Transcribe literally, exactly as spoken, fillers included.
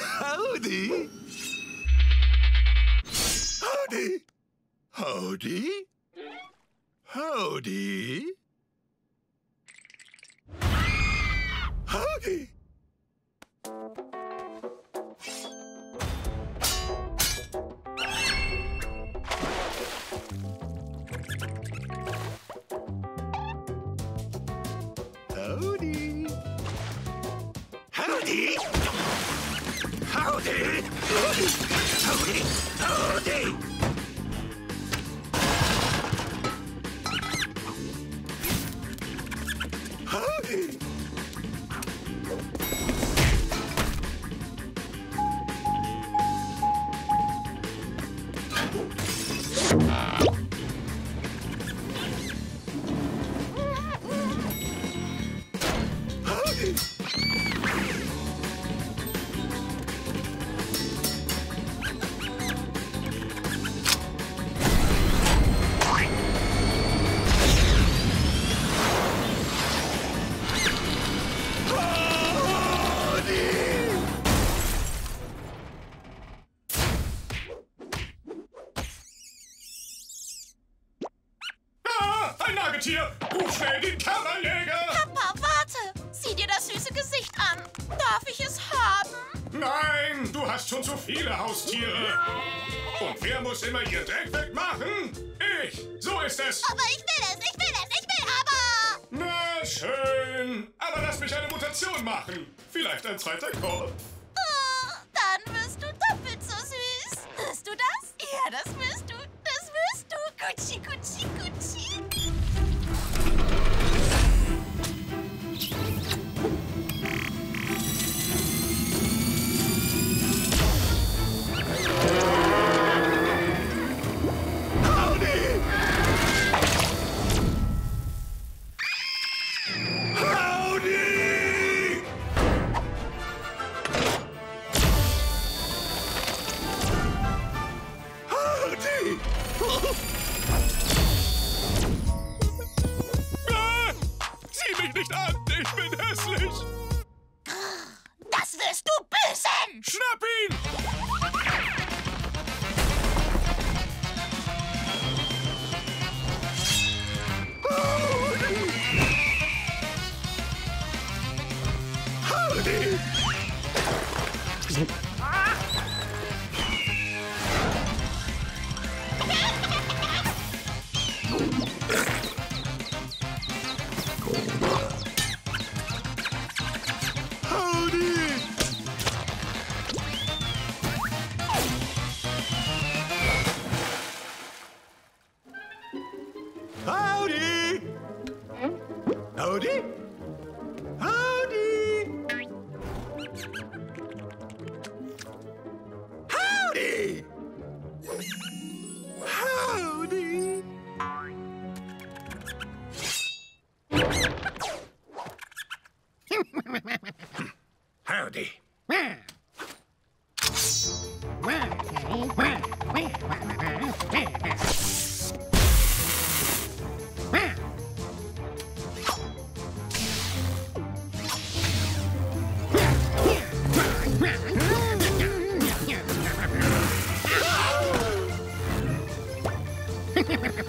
Howdy. Howdy. Howdy. Howdy. Howdy. Howdy. Howdy. Howdy. Howdy. Howdy. Howdy. Ha, ha, ha.